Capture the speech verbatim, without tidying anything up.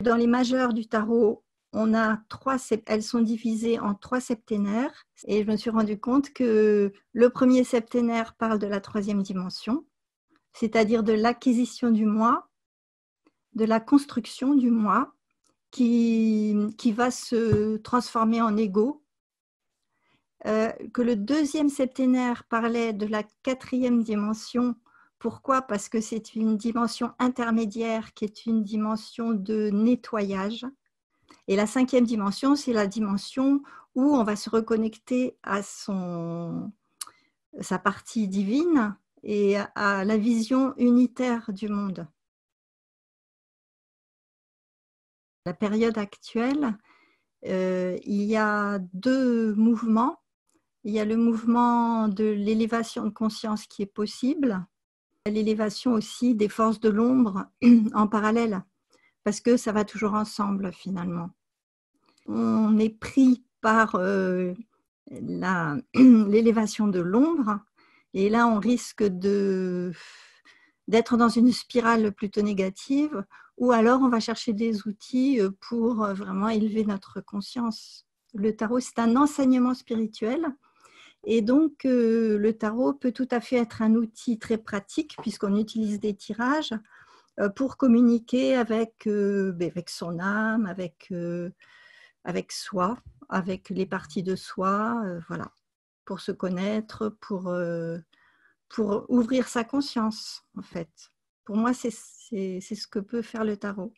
Dans les majeures du tarot, on a trois, elles sont divisées en trois septénaires. Et je me suis rendu compte que le premier septénaire parle de la troisième dimension, c'est-à-dire de l'acquisition du moi, de la construction du moi, qui, qui va se transformer en ego. Euh, que le deuxième septénaire parlait de la quatrième dimension. Pourquoi? Parce que c'est une dimension intermédiaire qui est une dimension de nettoyage. Et la cinquième dimension, c'est la dimension où on va se reconnecter à son, sa partie divine et à la vision unitaire du monde. La période actuelle, euh, il y a deux mouvements. Il y a le mouvement de l'élévation de conscience qui est possible, l'élévation aussi des forces de l'ombre en parallèle, parce que ça va toujours ensemble finalement. On est pris par euh, l'élévation de l'ombre, et là on risque de d'être dans une spirale plutôt négative, ou alors on va chercher des outils pour vraiment élever notre conscience. Le tarot, c'est un enseignement spirituel. Et donc, euh, le tarot peut tout à fait être un outil très pratique, puisqu'on utilise des tirages euh, pour communiquer avec, euh, avec son âme, avec, euh, avec soi, avec les parties de soi, euh, voilà, pour se connaître, pour, euh, pour ouvrir sa conscience, en fait. Pour moi, c'est c'est ce que peut faire le tarot.